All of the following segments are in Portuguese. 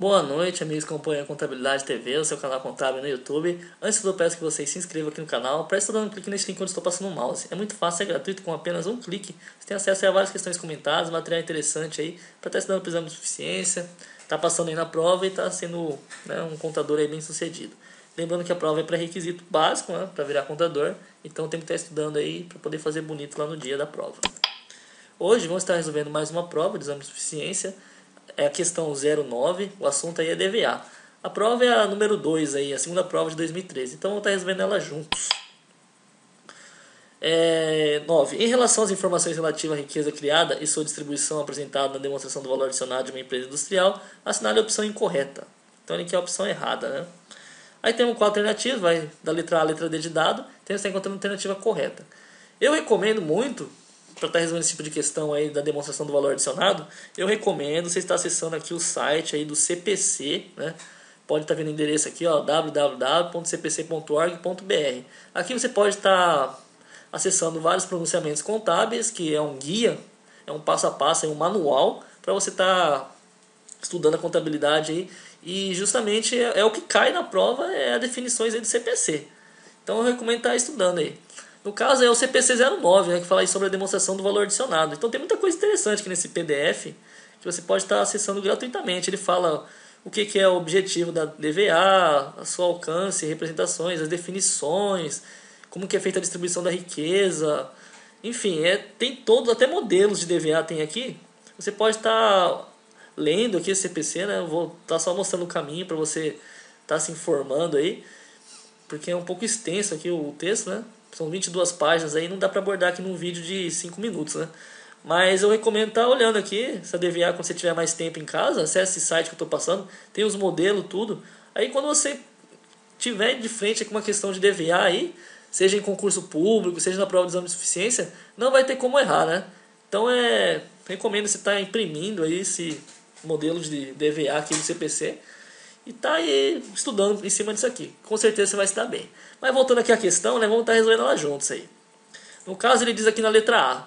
Boa noite, amigos que acompanham a Contabilidade TV, o seu canal contábil no YouTube. Antes de tudo, eu peço que vocês se inscrevam aqui no canal. Para isso, dá um clique nesse link onde estou passando o mouse. É muito fácil, é gratuito, com apenas um clique. Você tem acesso a várias questões comentadas, material interessante aí, para estar estudando o exame de suficiência. Está passando aí na prova e está sendo um contador aí bem sucedido. Lembrando que a prova é pré-requisito básico para virar contador. Então, tem que estar estudando aí para poder fazer bonito lá no dia da prova. Hoje, vamos estar resolvendo mais uma prova de exame de suficiência. É a questão 09, o assunto aí é DVA. A prova é a número 2, aí, a segunda prova de 2013. Então, vamos estar resolvendo ela juntos. 9. Em relação às informações relativas à riqueza criada e sua distribuição apresentada na demonstração do valor adicionado de uma empresa industrial, assinale a opção incorreta. Então, ele quer a opção errada, Aí temos 4 alternativas, vai da letra A à letra D de dado, temos que encontrar a alternativa correta. Eu recomendo muito, para estar resolvendo esse tipo de questão aí da demonstração do valor adicionado, eu recomendo você estar acessando aqui o site aí do CPC, Pode estar vendo o endereço aqui, www.cpc.org.br. Aqui você pode estar acessando vários pronunciamentos contábeis, que é um guia, é um passo a passo, é um manual, para você estar estudando a contabilidade aí. E justamente é o que cai na prova, é as definições aí do CPC. Então eu recomendo estar estudando aí. No caso é o CPC 09, que fala aí sobre a demonstração do valor adicionado. Então tem muita coisa interessante aqui nesse PDF que você pode estar acessando gratuitamente. Ele fala o que é o objetivo da DVA, a seu alcance, representações, as definições, como que é feita a distribuição da riqueza. Enfim, tem todos, até modelos de DVA tem aqui. Você pode estar lendo aqui esse CPC, Eu vou estar só mostrando o caminho para você estar se informando aí, porque é um pouco extenso aqui o texto, São 22 páginas aí, não dá para abordar aqui num vídeo de 5 minutos, Mas eu recomendo estar olhando aqui, essa DVA, quando você tiver mais tempo em casa, acesse esse site que eu estou passando, tem os modelos, tudo. Aí quando você tiver de frente com uma questão de DVA aí, seja em concurso público, seja na prova de exame de suficiência, não vai ter como errar, Então recomendo você estar imprimindo aí esse modelo de DVA aqui do CPC, e tá aí estudando em cima disso aqui. Com certeza você vai se dar bem. Mas voltando aqui à questão, vamos estar resolvendo ela juntos aí. No caso, ele diz aqui na letra A: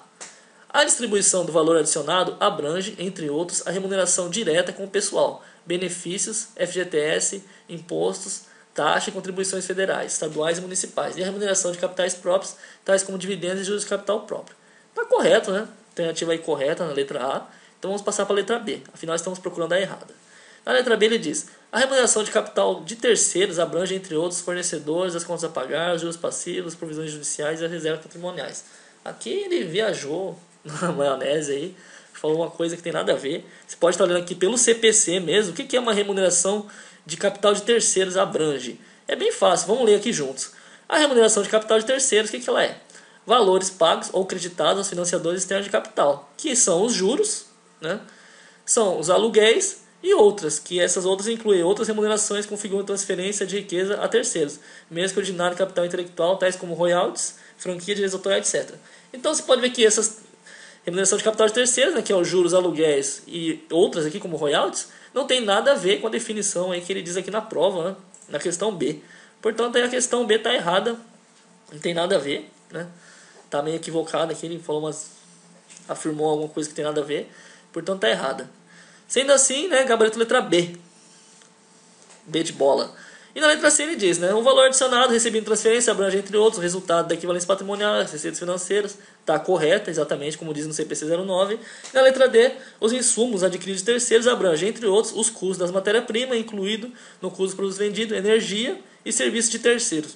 a distribuição do valor adicionado abrange, entre outros, a remuneração direta com o pessoal, benefícios, FGTS, impostos, taxa e contribuições federais, estaduais e municipais, e a remuneração de capitais próprios, tais como dividendos e juros de capital próprio. Tá correto, Alternativa aí correta na letra A. Então vamos passar para a letra B. Afinal, estamos procurando a errada. Na letra B ele diz: a remuneração de capital de terceiros abrange, entre outros, fornecedores, as contas a pagar, os juros passivos, provisões judiciais e as reservas patrimoniais. Aqui ele viajou na maionese aí, falou uma coisa que tem nada a ver. Você pode estar olhando aqui pelo CPC mesmo. O que é uma remuneração de capital de terceiros abrange? É bem fácil, vamos ler aqui juntos. A remuneração de capital de terceiros, o que ela é? Valores pagos ou creditados aos financiadores externos de capital, que são os juros, são os aluguéis, e outras, que essas outras incluem outras remunerações que configuram transferência de riqueza a terceiros, mesmo que ordinário capital intelectual, tais como royalties, franquia de resultado, etc. Então você pode ver que essas remuneração de capital de terceiros, que é os juros, aluguéis e outras aqui como royalties, não tem nada a ver com a definição aí que ele diz aqui na prova, na questão B. Portanto, aí a questão B está errada, não tem nada a ver, Está meio equivocada aqui, ele falou afirmou alguma coisa que tem nada a ver, portanto está errada. Sendo assim, gabarito letra B. B de bola. E na letra C ele diz, o valor adicionado recebido em transferência abrange, entre outros, o resultado da equivalência patrimonial, as receitas financeiras. Está correta, exatamente como diz no CPC 09. E na letra D, os insumos adquiridos de terceiros abrange, entre outros, os custos das matérias-primas, incluído no custo dos produtos vendidos, energia e serviços de terceiros.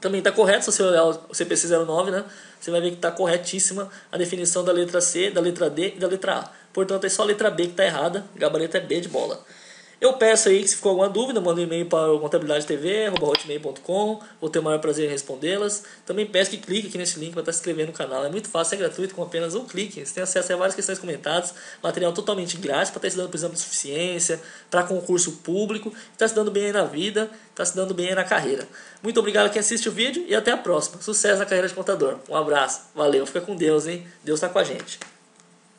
Também está correto, se você olhar o CPC 09, você vai ver que está corretíssima a definição da letra C, da letra D e da letra A. Portanto, é só a letra B que está errada, gabarito é B de bola. Eu peço aí que, se ficou alguma dúvida, manda um e-mail para o contabilidadetv@hotmail.com, vou ter o maior prazer em respondê-las. Também peço que clique aqui nesse link para estar se inscrevendo no canal, é muito fácil, é gratuito, com apenas um clique. Você tem acesso a várias questões comentadas, material totalmente grátis para estar estudando para o exame de suficiência, para concurso público, está se dando bem aí na vida, está se dando bem aí na carreira. Muito obrigado a quem assiste o vídeo e até a próxima. Sucesso na carreira de contador, um abraço, valeu, fica com Deus, Deus está com a gente.